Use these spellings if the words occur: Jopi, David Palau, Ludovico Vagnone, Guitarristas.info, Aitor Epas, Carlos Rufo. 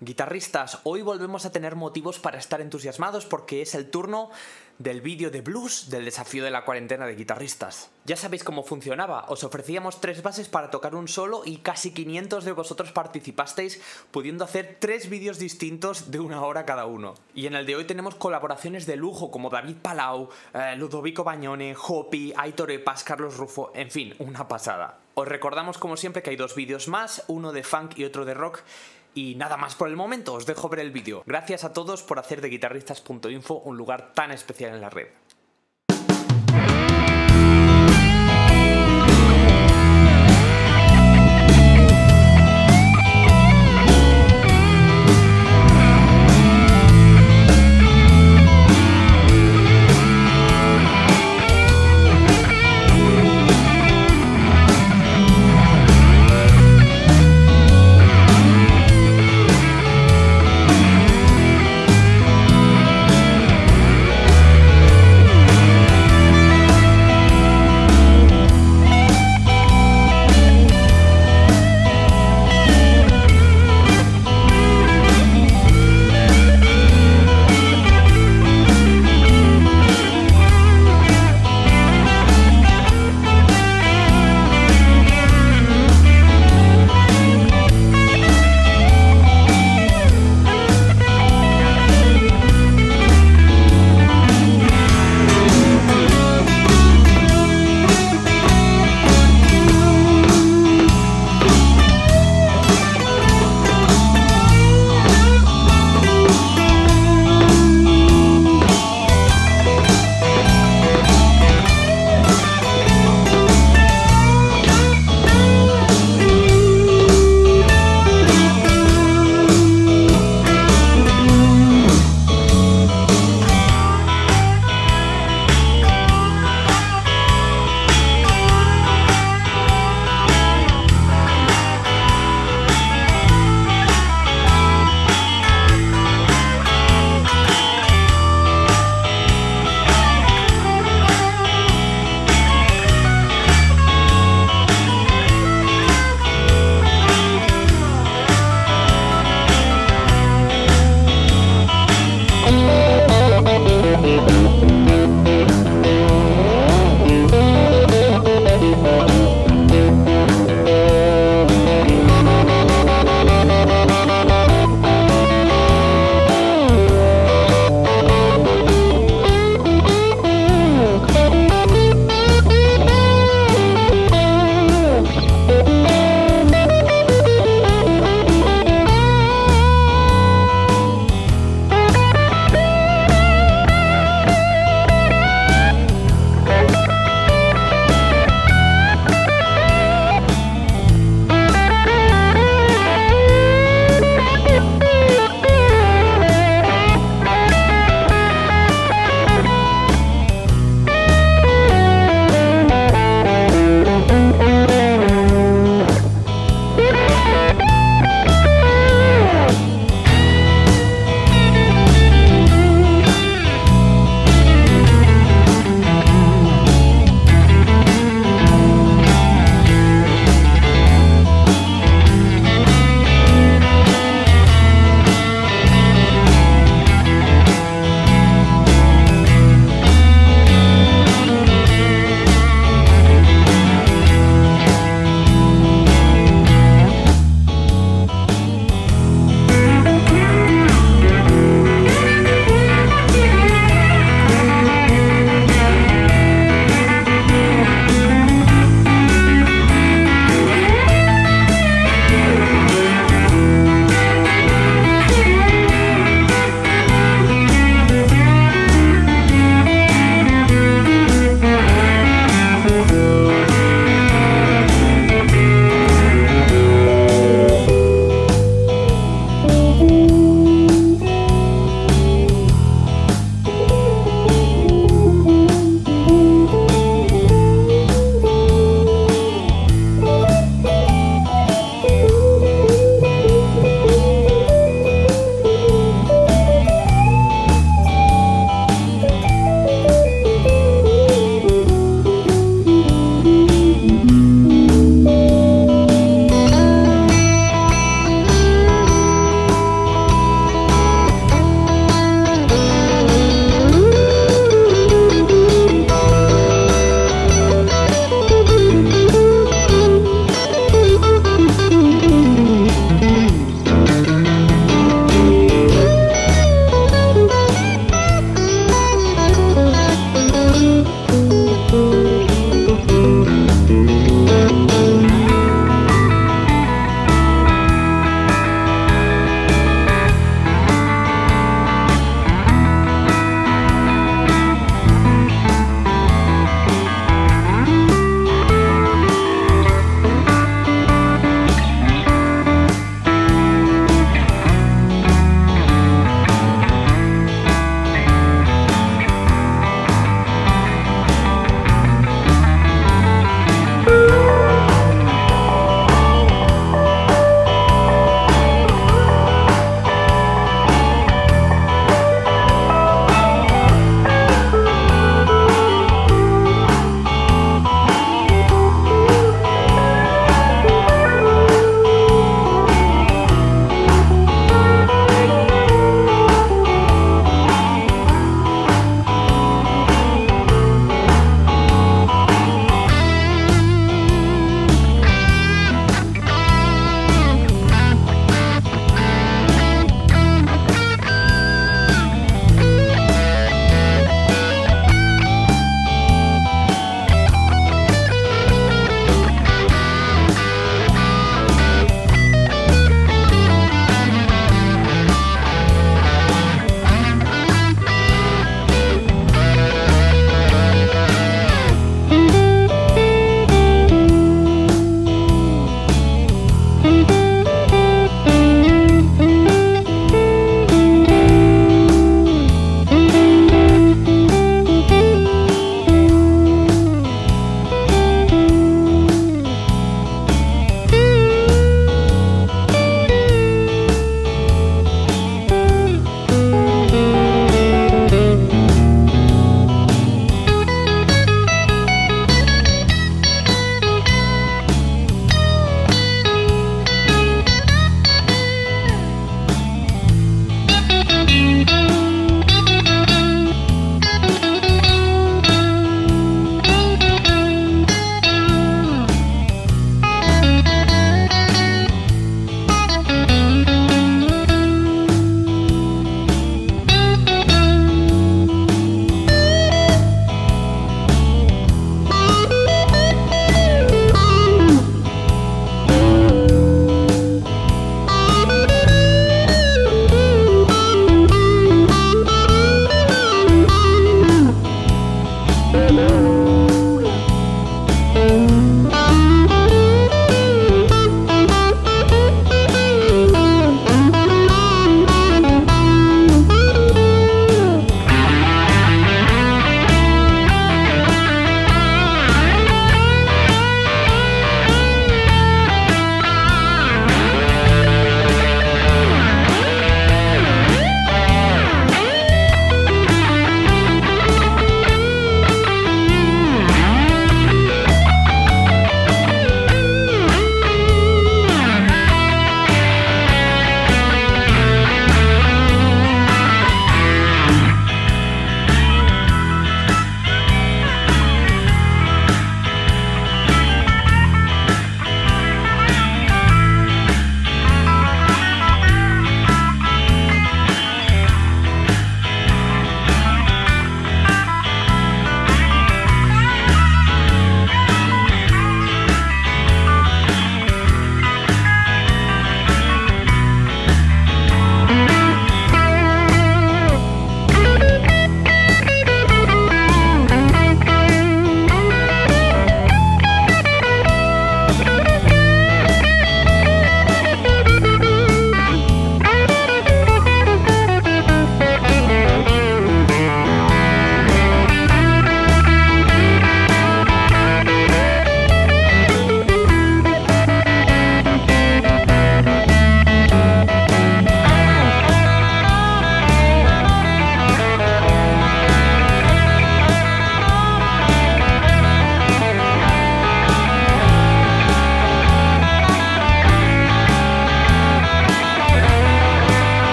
Guitarristas, hoy volvemos a tener motivos para estar entusiasmados porque es el turno del vídeo de blues del desafío de la cuarentena de guitarristas. Ya sabéis cómo funcionaba, os ofrecíamos 3 bases para tocar un solo y casi 500 de vosotros participasteis pudiendo hacer 3 vídeos distintos de 1 hora cada uno. Y en el de hoy tenemos colaboraciones de lujo como David Palau, Ludovico Vagnone, Jopi, Aitor Epas, Carlos Rufo, en fin, una pasada. Os recordamos como siempre que hay 2 vídeos más, uno de funk y otro de rock. Y nada más por el momento, os dejo ver el vídeo. Gracias a todos por hacer de Guitarristas.info un lugar tan especial en la red.